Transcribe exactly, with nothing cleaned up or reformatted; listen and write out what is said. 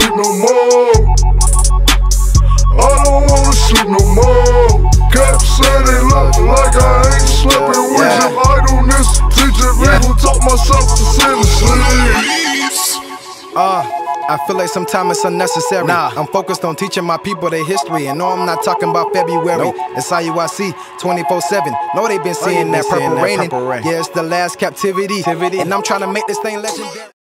sleep no more. I don't wanna sleep no more. Cap say they love like I ain't slipping with yeah. your idleness. Teaching yeah. people taught myself to sit and sleep. Ah. Uh. I feel like sometimes it's unnecessary. Nah, I'm focused on teaching my people their history. And no, I'm not talking about February. Nope. It's I U I C twenty four seven. No, they've been seeing, oh, that, been purple seeing that purple raining. Yeah, it's the last captivity. Activity. And I'm trying to make this thing legendary.